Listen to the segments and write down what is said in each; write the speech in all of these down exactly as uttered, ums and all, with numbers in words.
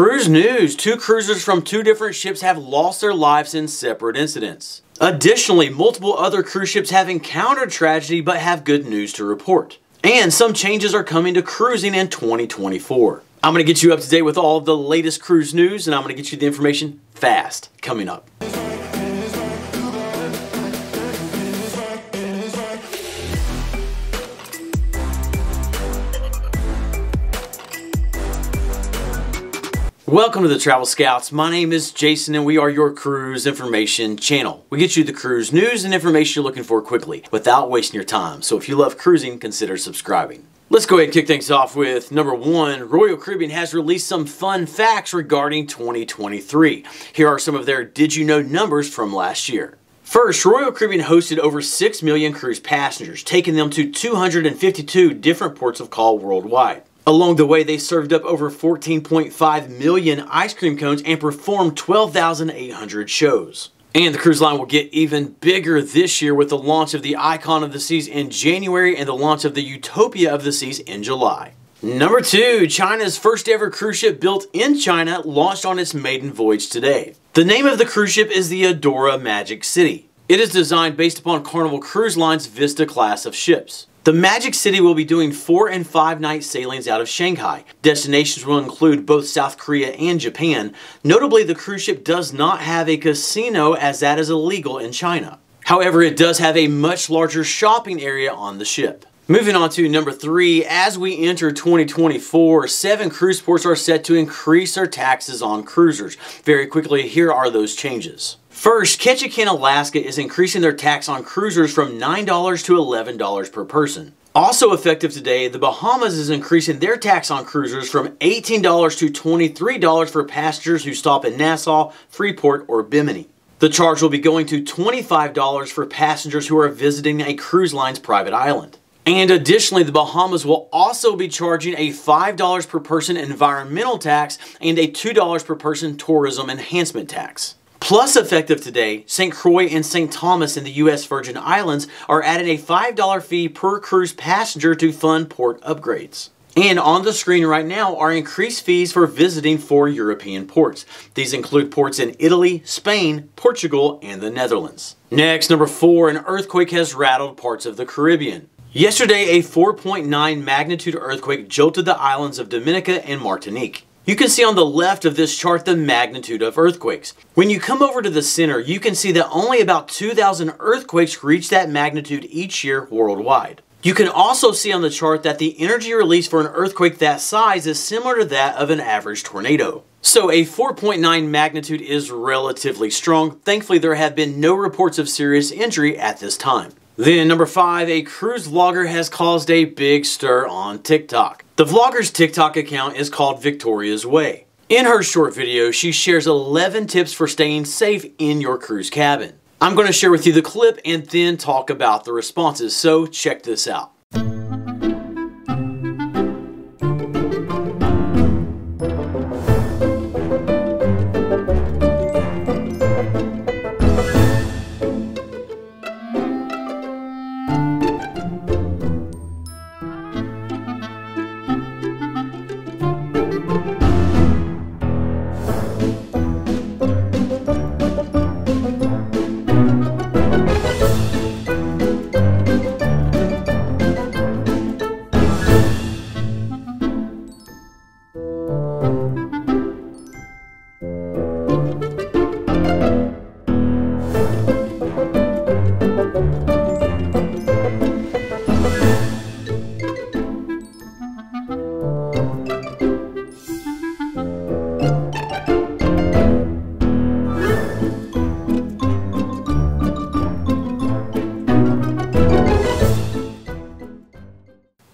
Cruise news. Two cruisers from two different ships have lost their lives in separate incidents. Additionally, multiple other cruise ships have encountered tragedy but have good news to report. And some changes are coming to cruising in twenty twenty-four. I'm going to get you up to date with all of the latest cruise news, and I'm going to get you the information fast coming up. Welcome to the Travel Scouts. My name is Jason and we are your cruise information channel. We get you the cruise news and information you're looking for quickly without wasting your time. So if you love cruising, consider subscribing. Let's go ahead and kick things off with number one. Royal Caribbean has released some fun facts regarding twenty twenty-three. Here are some of their Did You Know numbers from last year. First, Royal Caribbean hosted over six million cruise passengers, taking them to two hundred fifty-two different ports of call worldwide. Along the way, they served up over fourteen point five million ice cream cones and performed twelve thousand eight hundred shows. And the cruise line will get even bigger this year with the launch of the Icon of the Seas in January and the launch of the Utopia of the Seas in July. Number two, China's first ever cruise ship built in China launched on its maiden voyage today. The name of the cruise ship is the Adora Magic City. It is designed based upon Carnival Cruise Line's Vista class of ships. The Magic City will be doing four and five night sailings out of Shanghai. Destinations will include both South Korea and Japan. Notably, the cruise ship does not have a casino as that is illegal in China. However, it does have a much larger shopping area on the ship. Moving on to number three, as we enter twenty twenty-four, seven cruise ports are set to increase their taxes on cruisers. Very quickly, here are those changes. First, Ketchikan, Alaska is increasing their tax on cruisers from nine dollars to eleven dollars per person. Also effective today, the Bahamas is increasing their tax on cruisers from eighteen dollars to twenty-three dollars for passengers who stop in Nassau, Freeport, or Bimini. The charge will be going to twenty-five dollars for passengers who are visiting a cruise line's private island. And additionally, the Bahamas will also be charging a five dollars per person environmental tax and a two dollars per person tourism enhancement tax. Plus, effective today, Saint Croix and Saint Thomas in the U S Virgin Islands are adding a five dollar fee per cruise passenger to fund port upgrades. And on the screen right now are increased fees for visiting four European ports. These include ports in Italy, Spain, Portugal, and the Netherlands. Next, number four, an earthquake has rattled parts of the Caribbean. Yesterday, a four point nine magnitude earthquake jolted the islands of Dominica and Martinique. You can see on the left of this chart the magnitude of earthquakes. When you come over to the center, you can see that only about two thousand earthquakes reach that magnitude each year worldwide. You can also see on the chart that the energy released for an earthquake that size is similar to that of an average tornado. So a four point nine magnitude is relatively strong. Thankfully, there have been no reports of serious injury at this time. Then number five, a cruise vlogger has caused a big stir on TikTok. The vlogger's TikTok account is called Victoria's Way. In her short video, she shares eleven tips for staying safe in your cruise cabin. I'm going to share with you the clip and then talk about the responses, so check this out.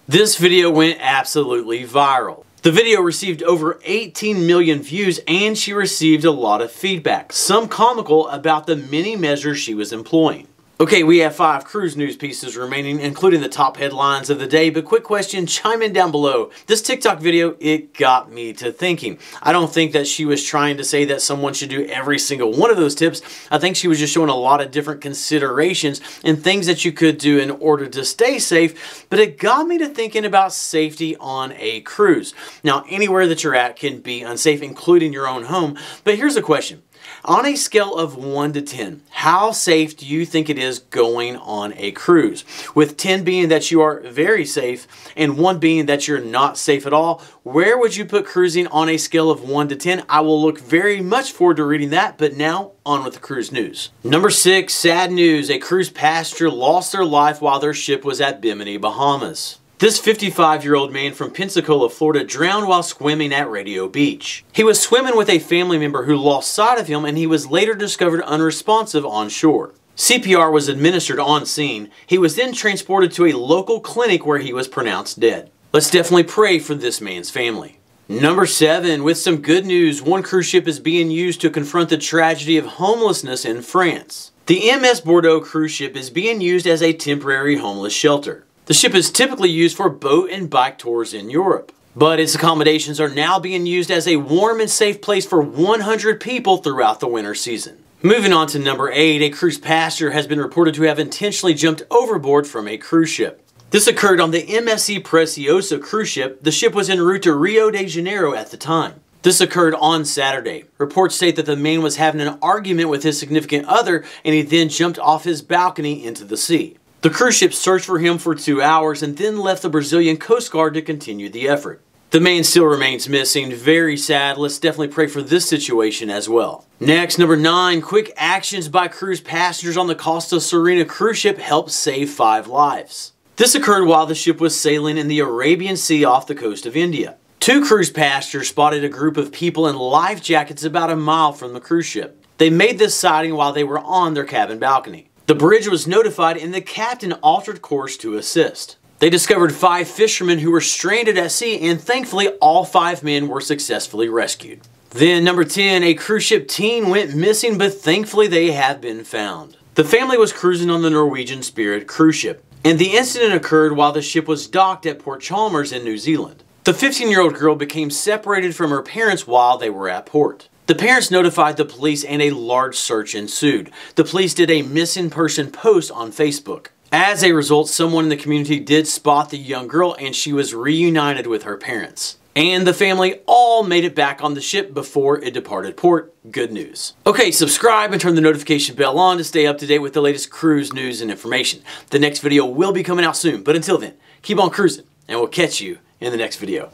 This video went absolutely viral. The video received over eighteen million views and she received a lot of feedback, some comical about the many measures she was employing. Okay, we have five cruise news pieces remaining, including the top headlines of the day, but quick question, chime in down below. This TikTok video, it got me to thinking. I don't think that she was trying to say that someone should do every single one of those tips. I think she was just showing a lot of different considerations and things that you could do in order to stay safe, but it got me to thinking about safety on a cruise. Now, anywhere that you're at can be unsafe, including your own home, but here's a question. On a scale of one to ten, how safe do you think it is going on a cruise? With ten being that you are very safe and one being that you're not safe at all, where would you put cruising on a scale of one to ten? I will look very much forward to reading that, but now on with the cruise news. Number six, sad news. A cruise passenger lost their life while their ship was at Bimini, Bahamas. This fifty-five-year-old man from Pensacola, Florida drowned while swimming at Radio Beach. He was swimming with a family member who lost sight of him and he was later discovered unresponsive on shore. C P R was administered on scene. He was then transported to a local clinic where he was pronounced dead. Let's definitely pray for this man's family. Number seven, with some good news, one cruise ship is being used to confront the tragedy of homelessness in France. The M S Bordeaux cruise ship is being used as a temporary homeless shelter. The ship is typically used for boat and bike tours in Europe, but its accommodations are now being used as a warm and safe place for one hundred people throughout the winter season. Moving on to number eight, a cruise passenger has been reported to have intentionally jumped overboard from a cruise ship. This occurred on the M S C Preciosa cruise ship. The ship was en route to Rio de Janeiro at the time. This occurred on Saturday. Reports state that the man was having an argument with his significant other and he then jumped off his balcony into the sea. The cruise ship searched for him for two hours and then left the Brazilian Coast Guard to continue the effort. The man still remains missing. Very sad. Let's definitely pray for this situation as well. Next, number nine, quick actions by cruise passengers on the Costa Serena cruise ship helped save five lives. This occurred while the ship was sailing in the Arabian Sea off the coast of India. Two cruise passengers spotted a group of people in life jackets about a mile from the cruise ship. They made this sighting while they were on their cabin balcony. The bridge was notified and the captain altered course to assist. They discovered five fishermen who were stranded at sea and thankfully all five men were successfully rescued. Then number ten, a cruise ship teen went missing but thankfully they have been found. The family was cruising on the Norwegian Spirit cruise ship and the incident occurred while the ship was docked at Port Chalmers in New Zealand. The fifteen-year-old girl became separated from her parents while they were at port. The parents notified the police and a large search ensued. The police did a missing person post on Facebook. As a result, someone in the community did spot the young girl and she was reunited with her parents. And the family all made it back on the ship before it departed port. Good news. Okay, subscribe and turn the notification bell on to stay up to date with the latest cruise news and information. The next video will be coming out soon, but until then, keep on cruising and we'll catch you in the next video.